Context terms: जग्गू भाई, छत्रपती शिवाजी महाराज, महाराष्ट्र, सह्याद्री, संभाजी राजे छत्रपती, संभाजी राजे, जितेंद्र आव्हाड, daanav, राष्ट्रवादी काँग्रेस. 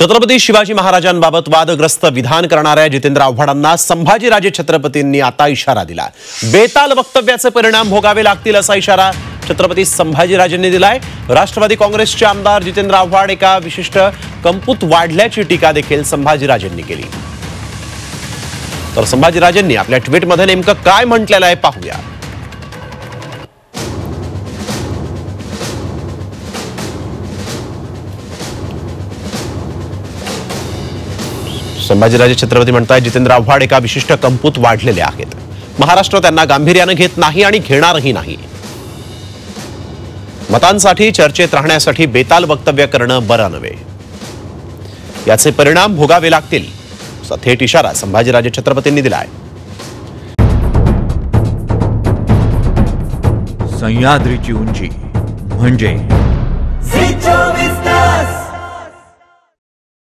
छत्रपती शिवाजी महाराजांबाबत वादग्रस्त विधान करणाऱ्या जितेंद्र आव्हाडांना संभाजी राजे छत्रपतींनी आता इशारा दिला। बेताल वक्तव्याचे परिणाम भोगावे लागतील असा इशारा छत्रपती संभाजी राजेंनी दिलाय। राष्ट्रवादी काँग्रेसचे आमदार जितेंद्र आव्हाड एका विशिष्ट कंपूत वाढल्याची टीका देखील संभाजी राजेंनी केली। तर संभाजी राजेंनी आपल्या ट्विटमध्ये नेमकं काय म्हटलेलं आहे पाहूया। संभाजीराजे छत्रपती म्हणतात, जितेंद्र आव्हाड एका विशिष्ट कंपूत वाढलेले आहेत। महाराष्ट्र त्यांना गांभीर्याने घेत नाही आणि घेणारही नाही। मतांसाठी चर्चेत राहण्यासाठी बेताल वक्तव्य करणं बरं नव्हे, याचे परिणाम भोगावे लागतील असा थेट इशारा संभाजीराजे छत्रपतींनी दिला आहे। सह्याद्रीची उंची म्हणजे